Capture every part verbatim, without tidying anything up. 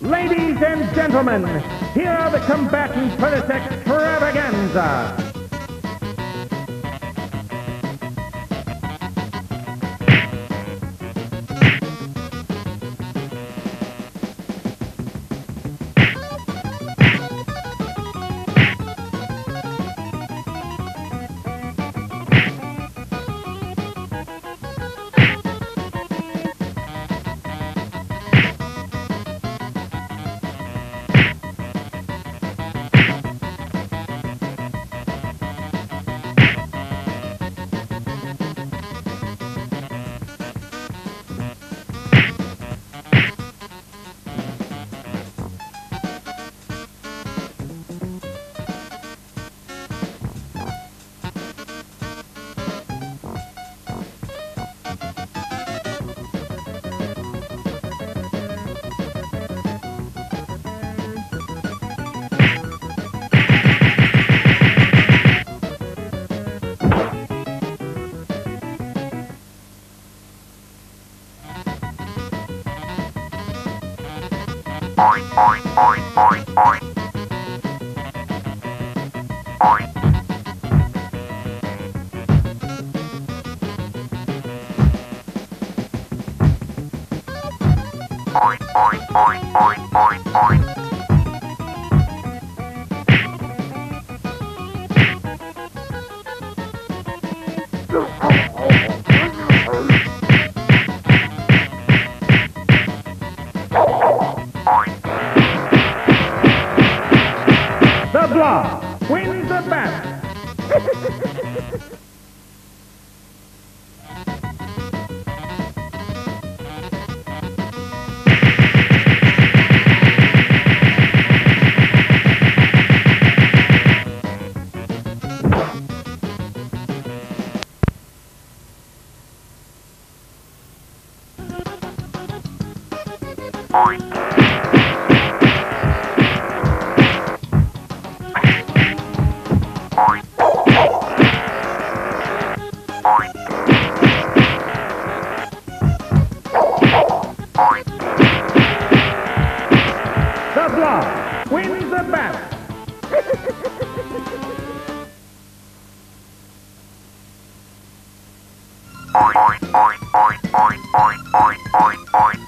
Ladies and gentlemen, here are the combatants for this extravaganza. Oink, oink, oink, oink, oink. Oink, oink, oink, oink, oink, oink. Wins the battle. Wins the battle. Oink, oink, oink, oink, oink, oink, oink, oink.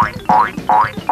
point point point.